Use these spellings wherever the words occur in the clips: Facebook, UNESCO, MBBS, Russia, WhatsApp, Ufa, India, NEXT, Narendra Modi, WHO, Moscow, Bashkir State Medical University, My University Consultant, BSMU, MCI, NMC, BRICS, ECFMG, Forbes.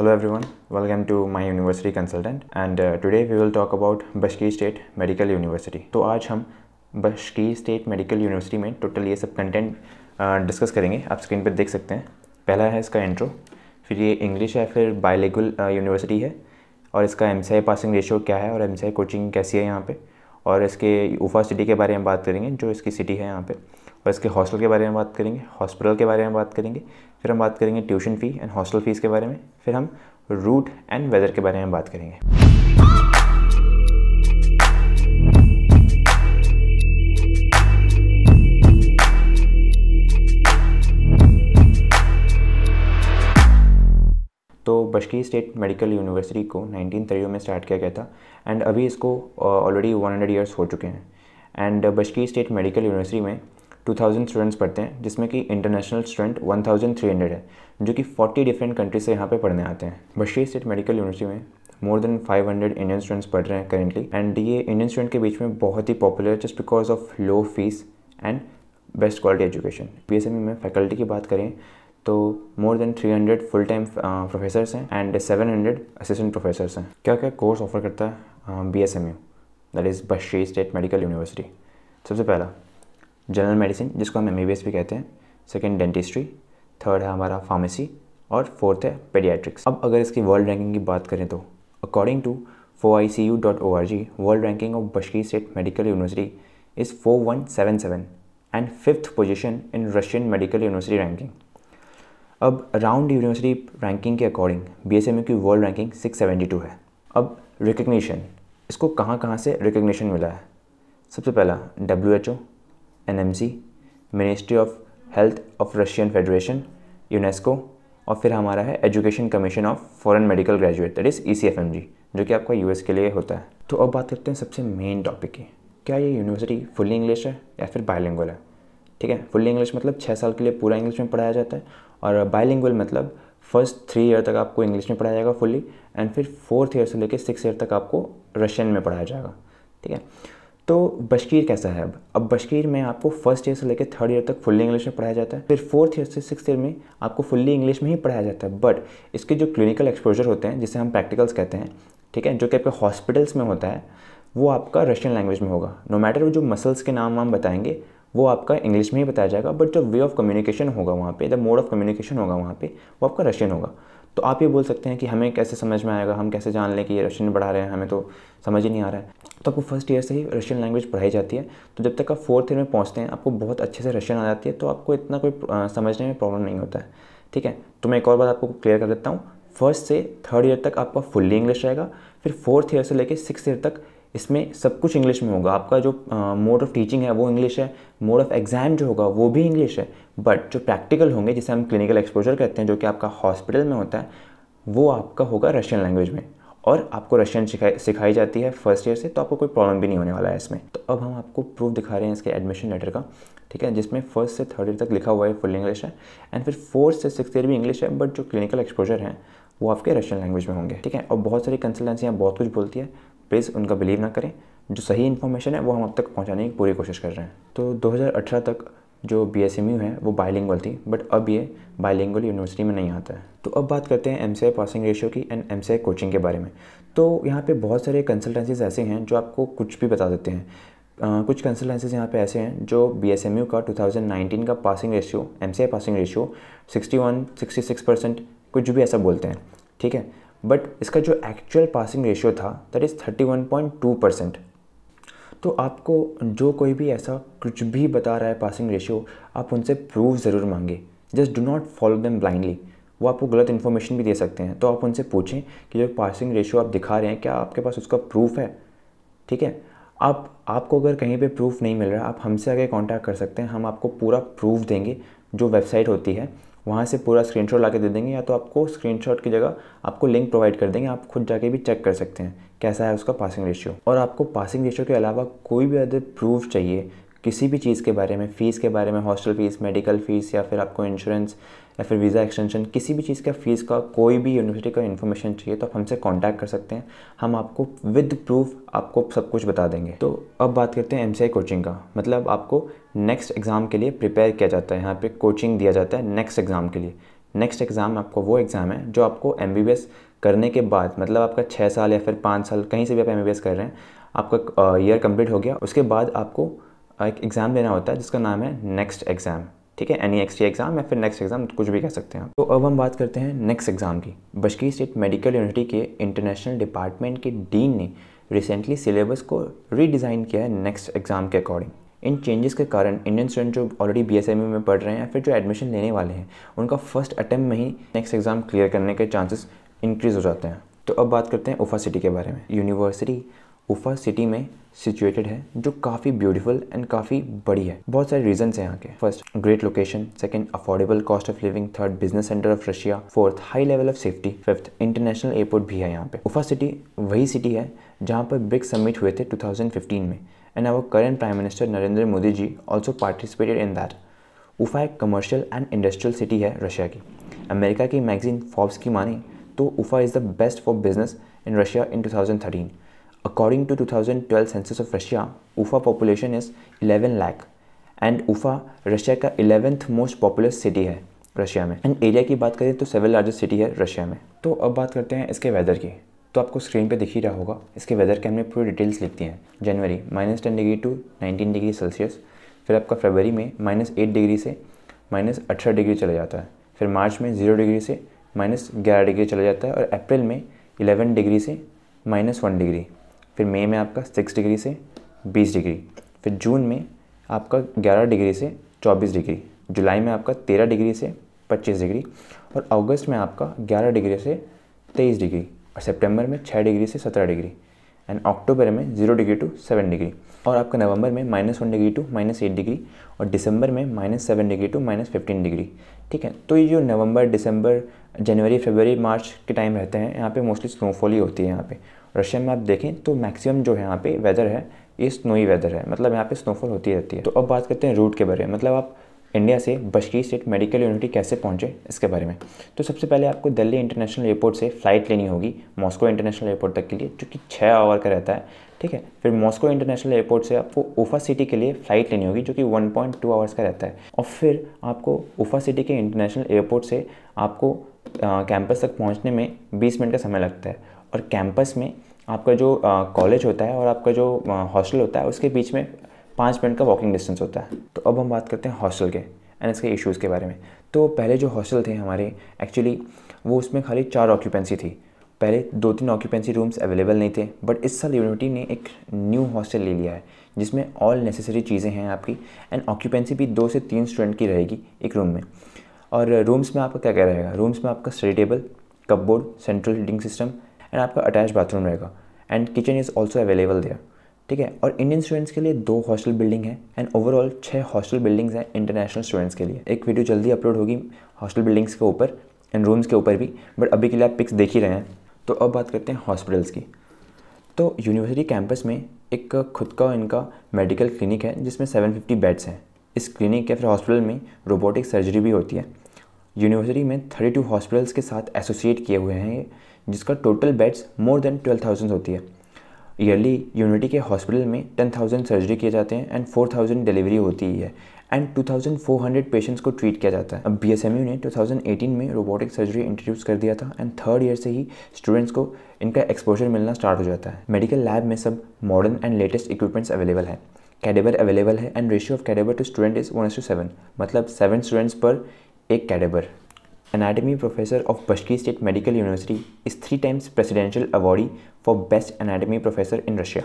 Hello everyone, welcome to My University Consultant and today we will talk about Bashkir State Medical University। तो आज हम Bashkir state medical university में total ये सब content discuss करेंगे। आप स्क्रीन पर देख सकते हैं। पहला है इसका इंट्रो, फिर ये इंग्लिश है, फिर बायलिंगुअल यूनिवर्सिटी है और इसका MCI पासिंग रेशियो क्या है और MCI कोचिंग कैसी है यहाँ पर, और इसके उफा सिटी के बारे में बात करेंगे जो इसकी सिटी है यहाँ पे, और इसके हॉस्टल के बारे में बात करेंगे, हॉस्पिटल के बारे में बात करेंगे, फिर हम बात करेंगे tuition fee and hostel fees के बारे में, फिर हम रूट एंड वेदर के बारे में बात करेंगे। तो बशकीर स्टेट मेडिकल यूनिवर्सिटी को 1930 में स्टार्ट किया गया था एंड अभी इसको ऑलरेडी 100 ईयर्स हो चुके हैं। And Bashkir state medical university में 2000 स्टूडेंट्स पढ़ते हैं, जिसमें कि इंटरनेशनल स्टूडेंट 1300 है, जो कि 40 डिफरेंट कंट्री से यहाँ पे पढ़ने आते हैं। बशकीर स्टेट मेडिकल यूनिवर्सिटी में मोर देन 500 इंडियन स्टूडेंट्स पढ़ रहे हैं करेंटली, एंड ये इंडियन स्टूडेंट के बीच में बहुत ही पॉपुलर है just because of low fees and best quality education. BSMU में फैकल्टी की बात करें तो more than 300 full time professors हैं एंड 700 असिस्टेंट प्रोफेसर्स हैं। क्या क्या कोर्स ऑफर करता है BSMU, that is Bashkir state medical university? सबसे पहला जनरल मेडिसिन, जिसको हम MBBS भी कहते हैं, सेकेंड डेंटिस्ट्री, थर्ड है हमारा फार्मेसी और फोर्थ है पेडियाट्रिक्स। अब अगर इसकी वर्ल्ड रैंकिंग की बात करें तो according to 4icu.org world ranking of Bashkir state medical university is 4177 and 5th position in Russian medical university ranking. अब अराउंड यूनिवर्सिटी रैंकिंग के अकॉर्डिंग BSMU की वर्ल्ड रैंकिंग 672 है। अब रिकग्निशन, इसको कहाँ कहाँ से रिकग्निशन मिला है? सबसे पहला WHO, NMC, ministry of health of Russian federation, UNESCO, और फिर हमारा है education commission of foreign medical graduate, that is ECFMG, जो कि आपका US के लिए होता है। तो अब बात करते हैं सबसे मेन टॉपिक की, क्या ये यूनिवर्सिटी फुल्ली इंग्लिश है या फिर बायलिंगुअल है? ठीक है, फुल्ली इंग्लिश मतलब 6 साल के लिए पूरा इंग्लिश में पढ़ाया जाता है, और बायलिंगुअल मतलब फर्स्ट 3 ईयर तक आपको इंग्लिश में पढ़ाया जाएगा फुल्ली, एंड फिर 4th ईयर से लेकर 6th ईयर तक आपको रशियन में पढ़ाया जाएगा। ठीक है, तो बशकीर कैसा है? अब बशकीर में आपको फर्स्ट ईयर से लेकर 3rd ईयर तक फुल्ली इंग्लिश में पढ़ाया जाता है, फिर 4th ईयर से 6th ईयर में आपको फुल्ली इंग्लिश में ही पढ़ाया जाता है, बट इसके जो क्लिनिकल एक्सपोजर होते हैं, जिसे हम प्रैक्टिकल्स कहते हैं, ठीक है, जो कि आपके हॉस्पिटल्स में होता है, वो आपका रशियन लैंग्वेज में होगा। नो मैटर वो जो मसल्स के नाम हम बताएंगे वो आपका इंग्लिश में ही बताया जाएगा, बट जो वे ऑफ कम्युनिकेशन होगा वहाँ पे, द मोड ऑफ कम्युनिकेशन होगा वहाँ पे, वो आपका रशियन होगा। तो आप ये बोल सकते हैं कि हमें कैसे समझ में आएगा, हम कैसे जान लें कि ये रशियन पढ़ा रहे हैं, हमें तो समझ ही नहीं आ रहा है। तो आपको फर्स्ट ईयर से ही रशियन लैंग्वेज पढ़ाई जाती है, तो जब तक आप 4th ईयर में पहुँचते हैं आपको बहुत अच्छे से रशियन आ जाती है, तो आपको इतना कोई समझने में प्रॉब्लम नहीं होता है। ठीक है, तो मैं एक और बात आपको क्लियर कर देता हूँ, 1st से 3rd ईयर तक आपका फुल्ली इंग्लिश रहेगा, फिर 4th ईयर से लेकर 6th ईयर तक इसमें सब कुछ इंग्लिश में होगा। आपका जो मोड ऑफ़ टीचिंग है वो इंग्लिश है, मोड ऑफ़ एग्ज़ाम जो होगा वो भी इंग्लिश है, बट जो प्रैक्टिकल होंगे, जिसे हम क्लिनिकल एक्सपोजर कहते हैं, जो कि आपका हॉस्पिटल में होता है, वो आपका होगा रशियन लैंग्वेज में, और आपको रशियन सिखाई जाती है 1st ईयर से, तो आपको कोई प्रॉब्लम भी नहीं होने वाला है इसमें। तो अब हम आपको प्रूफ दिखा रहे हैं इसके एडमिशन लेटर का, ठीक है, जिसमें 1st से 3rd ईयर तक लिखा हुआ है फुल इंग्लिश है, एंड फिर 4th से 6th ईयर भी इंग्लिश है, बट जो क्लिनिकल एक्सपोजर हैं वो आपके रशियन लैंग्वेज में होंगे। ठीक है, और बहुत सारी कंसल्टेंसियाँ बहुत कुछ बोलती है, प्लीज़ उनका बिलीव ना करें, जो सही इन्फॉर्मेशन है वो हम अब तक पहुंचाने की पूरी कोशिश कर रहे हैं। तो 2018 तक जो BSMU है वो बायलिंगुअल थी, बट अब ये बायलिंगुअल यूनिवर्सिटी में नहीं आता है। तो अब बात करते हैं MCI पासिंग रेशियो की एंड MCI कोचिंग के बारे में। तो यहाँ पे बहुत सारे कंसल्टेंसीज ऐसे हैं जो आपको कुछ भी बता देते हैं। कुछ कंसल्टेंसीज यहाँ पे ऐसे हैं जो BSMU का 2019 का passing ratio, MCI passing ratio 61-66%, कुछ भी ऐसा बोलते हैं। ठीक है, बट इसका जो एक्चुअल पासिंग रेशियो था दैट इज़ 31.2%। तो आपको जो कोई भी ऐसा कुछ भी बता रहा है पासिंग रेशियो, आप उनसे प्रूफ ज़रूर मांगे, just do not follow them blindly, वो आपको गलत इन्फॉर्मेशन भी दे सकते हैं। तो आप उनसे पूछें कि जो पासिंग रेशियो आप दिखा रहे हैं, क्या आपके पास उसका प्रूफ है? ठीक है, आपको अगर कहीं पे प्रूफ नहीं मिल रहा, आप हमसे आगे कॉन्टैक्ट कर सकते हैं, हम आपको पूरा प्रूफ देंगे। जो वेबसाइट होती है वहाँ से पूरा स्क्रीनशॉट लाके दे देंगे, या तो आपको स्क्रीनशॉट की जगह आपको लिंक प्रोवाइड कर देंगे, आप खुद जाके भी चेक कर सकते हैं कैसा है उसका पासिंग रेशियो। और आपको पासिंग रेशियो के अलावा कोई भी अदर प्रूफ चाहिए किसी भी चीज़ के बारे में, फ़ीस के बारे में, हॉस्टल फ़ीस, मेडिकल फ़ीस, या फिर आपको इंश्योरेंस या फिर वीज़ा एक्सटेंशन, किसी भी चीज़ का फ़ीस का कोई भी यूनिवर्सिटी का इन्फॉर्मेशन चाहिए तो आप हमसे कॉन्टैक्ट कर सकते हैं, हम आपको विद प्रूफ आपको सब कुछ बता देंगे। तो अब बात करते हैं MCI कोचिंग का, मतलब आपको नेक्स्ट एग्ज़ाम के लिए प्रिपेयर किया जाता है, यहाँ पे कोचिंग दिया जाता है नेक्स्ट एग्ज़ाम के लिए। नेक्स्ट एग्ज़ाम आपको वो एग्ज़ाम है जो आपको एमबीबीएस करने के बाद, मतलब आपका 6 साल या फिर 5 साल कहीं से भी आप एमबीबीएस कर रहे हैं, आपका ईयर कंप्लीट हो गया, उसके बाद आपको एक एग्ज़ाम देना होता है जिसका नाम है नेक्स्ट एग्ज़ाम। ठीक है, NEXT एग्ज़ाम या फिर नेक्स्ट एग्ज़ाम, कुछ भी कह सकते हैं आप। तो अब हम बात करते हैं नेक्स्ट एग्ज़ाम की। बशकीर स्टेट मेडिकल यूनिवर्सिटी के इंटरनेशनल डिपार्टमेंट के डीन ने रिसेंटली सिलेबस को रीडिज़ाइन किया है नेक्स्ट एग्ज़ाम के अकॉर्डिंग। इन चेंजेस के कारण इंडियन स्टूडेंट जो ऑलरेडी BSMU में पढ़ रहे हैं या फिर जो एडमिशन लेने वाले हैं, उनका फर्स्ट अटैम्प्ट में ही नेक्स्ट एग्ज़ाम क्लियर करने के चांसेस इंक्रीज़ हो जाते हैं। तो अब बात करते हैं उफा सिटी के बारे में। यूनिवर्सिटी उफा सिटी में सिचुएटेड है, जो काफ़ी ब्यूटीफुल एंड काफ़ी बड़ी है। बहुत सारे रीजंस हैं यहाँ के। First, great location, second, affordable cost of living, third, business centre of Russia, fourth, high level of safety, fifth, international airport भी है यहाँ पे। उफा सिटी वही सिटी है जहाँ पर ब्रिक्स समिट हुए थे 2015 में, and our current prime minister Narendra Modi ji also participated in that. Ufa एक कमर्शियल एंड इंडस्ट्रियल सिटी है रशिया की। अमेरिका की मैगजीन फोर्ब्स की माने तो Ufa is the best for business in Russia in 2013। According to 2012 census of Russia, Ufa population is 11 lakh and Ufa Russia का 11th most populous city है Russia में। And area की बात करें तो 7th largest city है Russia में। तो अब बात करते हैं इसके वेदर की। तो आपको स्क्रीन पे दिख ही रहा होगा, इसके वेदर के हमने पूरी डिटेल्स लिख दी हैं। जनवरी -10 डिग्री टू 19 डिग्री सेल्सियस, फिर आपका फरवरी में -8 डिग्री से -18 डिग्री चला जाता है, फिर मार्च में 0 डिग्री से -11 डिग्री चला जाता है, और अप्रैल में 11 डिग्री से -1 डिग्री, फिर मई में आपका 6 डिग्री से 20 डिग्री, फिर जून में आपका 11 डिग्री से 24 डिग्री, जुलाई में आपका 13 डिग्री से 25 डिग्री, और अगस्त में आपका 11 डिग्री से 23 डिग्री, और सितंबर में 6 डिग्री से 17 डिग्री, एंड अक्टूबर में 0 डिग्री टू 7 डिग्री, और आपका नवंबर में -1 डिग्री टू -8 डिग्री, और दिसंबर में -7 डिग्री टू -15 डिग्री। ठीक है, तो ये जो नवंबर, दिसंबर, जनवरी, फरवरी, मार्च के टाइम रहते हैं, यहाँ पे मोस्टली स्नोफॉल ही होती है। यहाँ पे रशिया में आप देखें तो मैक्सिमम जो है यहाँ पे वेदर है, ये स्नोई वेदर है, मतलब यहाँ पे स्नोफॉल होती रहती है। तो अब बात करते हैं रूट के बारे में, मतलब आप इंडिया से बशकीर स्टेट मेडिकल यूनिवर्सिटी कैसे पहुँचे इसके बारे में। तो सबसे पहले आपको दिल्ली इंटरनेशनल एयरपोर्ट से फ़्लाइट लेनी होगी मॉस्को इंटरनेशनल एयरपोर्ट तक के लिए, जो कि 6 आवर का रहता है। ठीक है, फिर मॉस्को इंटरनेशनल एयरपोर्ट से आपको उफा सिटी के लिए फ़्लाइट लेनी होगी, जो कि 1.2 आवर्स का रहता है, और फिर आपको उफा सिटी के इंटरनेशनल एयरपोर्ट से आपको कैंपस तक पहुँचने में 20 मिनट का समय लगता है, और कैंपस में आपका जो कॉलेज होता है और आपका जो हॉस्टल होता है, उसके बीच में 5 मिनट का वॉकिंग डिस्टेंस होता है। तो अब हम बात करते हैं हॉस्टल के एंड इसके इश्यूज़ के बारे में। तो पहले जो हॉस्टल थे हमारे, एक्चुअली वो उसमें खाली 4 ऑक्यूपेंसी थी। पहले 2-3 ऑक्यूपेंसी रूम्स अवेलेबल नहीं थे, बट इस साल यूनिवर्सिटी ने एक न्यू हॉस्टल ले लिया है जिसमें ऑल नेसेसरी चीज़ें हैं आपकी, एंड ऑक्यूपेंसी भी 2 से 3 स्टूडेंट की रहेगी एक रूम में। और रूम्स में आपका क्या क्या रहेगा, रूम्स में आपका study table, cupboard, central heating system, and आपका अटैच बाथरूम रहेगा, and kitchen is also available there. ठीक है, और इंडियन स्टूडेंट्स के लिए 2 हॉस्टल बिल्डिंग है, एंड ओवरऑल 6 हॉस्टल बिल्डिंग्स हैं इंटरनेशनल स्टूडेंट्स के लिए। एक वीडियो जल्दी अपलोड होगी हॉस्टल बिल्डिंग्स के ऊपर एंड रूम्स के ऊपर भी, बट अभी के लिए आप पिक्स देख ही रहे हैं। तो अब बात करते हैं हॉस्पिटल्स की। तो यूनिवर्सिटी कैंपस में एक खुद का इनका मेडिकल क्लिनिक है जिसमें 750 बेड्स हैं। इस क्लिनिक या फिर हॉस्पिटल में रोबोटिक सर्जरी भी होती है। यूनिवर्सिटी में 32 हॉस्पिटल्स के साथ एसोसिएट किए हुए हैं, जिसका टोटल बेड्स मोर देन 12,000 होती है। ईयरली यूनिवर्सिटी के हॉस्पिटल में 10,000 सर्जरी किए जाते हैं, एंड 4,000 डिलीवरी होती ही है, एंड 2,400 पेशेंट्स को ट्रीट किया जाता है। अब BSMU ने 2018 में रोबोटिक सर्जरी इंट्रोड्यूस कर दिया था, एंड थर्ड ईयर से ही स्टूडेंट्स को इनका एक्सपोजर मिलना स्टार्ट हो जाता है। मेडिकल लैब में सब modern and latest equipments available है, कैडेवर अवेलेबल है, and ratio of cadaver to student is 1:7, मतलब 7 स्टूडेंट्स पर 1 cadaver. Anatomy professor of Bashkir state medical university is 3 times presidential awardee for best anatomy professor in Russia.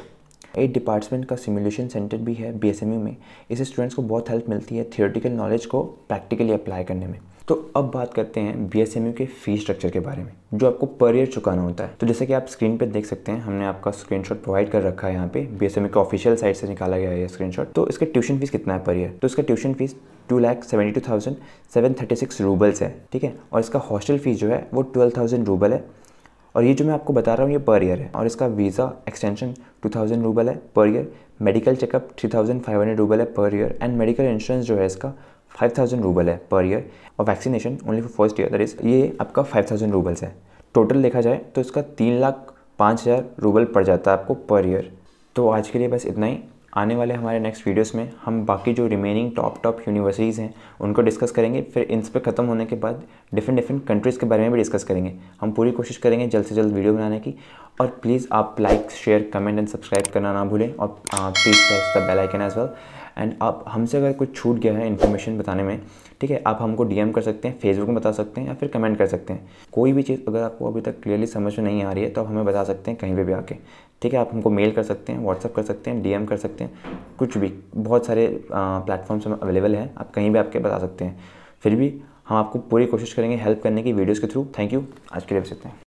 8 department का simulation centre भी है BSMU में। इससे students को बहुत help मिलती है थियोरेटिकल नॉलेज को प्रैक्टिकली अप्लाई करने में। तो अब बात करते हैं BSMU के फी स्ट्रक्चर के बारे में, जो आपको पर ईयर चुकाना होता है। तो जैसे कि आप स्क्रीन पे देख सकते हैं, हमने आपका स्क्रीनशॉट प्रोवाइड कर रखा है यहाँ पे, BSMU के ऑफिशियल साइट से निकाला गया है ये स्क्रीनशॉट। तो इसका ट्यूशन फीस कितना है पर ईयर, तो इसका ट्यूशन फीस 2,72,736 रूबल्स है। ठीक है, और इसका हॉस्टल फीस जो है वो 12,000 रूबल है, और ये जो मैं आपको बता रहा हूँ ये पर ईयर है, और इसका वीज़ा एक्सटेंशन 2,000 रूबल है पर ईयर, मेडिकल चेकअप 3,500 रूबल है per year, and medical insurance जो है इसका 5,000 रूबल है पर ईयर, और vaccination only for first year that is ये आपका 5,000 रूबल्स है। टोटल देखा जाए तो इसका 3,05,000 रूबल पड़ जाता है आपको पर ईयर। तो आज के लिए बस इतना ही। आने वाले हमारे नेक्स्ट वीडियोस में हम बाकी जो रिमेनिंग टॉप यूनिवर्सिटीज़ हैं उनको डिस्कस करेंगे। फिर इन पर ख़त्म होने के बाद डिफरेंट कंट्रीज़ के बारे में भी डिस्कस करेंगे। हम पूरी कोशिश करेंगे जल्द से जल्द वीडियो बनाने की। और प्लीज़ आप like, share, comment and subscribe करना ना भूलें। और please press the bell icon as well. And आप हमसे अगर कुछ छूट गया है इन्फॉर्मेशन बताने में, ठीक है, आप हमको डीएम कर सकते हैं, फेसबुक में बता सकते हैं या फिर कमेंट कर सकते हैं। कोई भी चीज़ अगर आपको अभी तक क्लियरली समझ में नहीं आ रही है तो आप हमें बता सकते हैं कहीं पर भी आके, ठीक है। आप हमको मेल कर सकते हैं, व्हाट्सअप कर सकते हैं, डीएम कर सकते हैं, कुछ भी। बहुत सारे प्लेटफॉर्म्स हमें अवेलेबल हैं, आप कहीं भी आपके बता सकते हैं। फिर भी हम आपको पूरी कोशिश करेंगे हेल्प करने की वीडियोज़ के थ्रू। थैंक यू, आज के लिए बस इतना ही।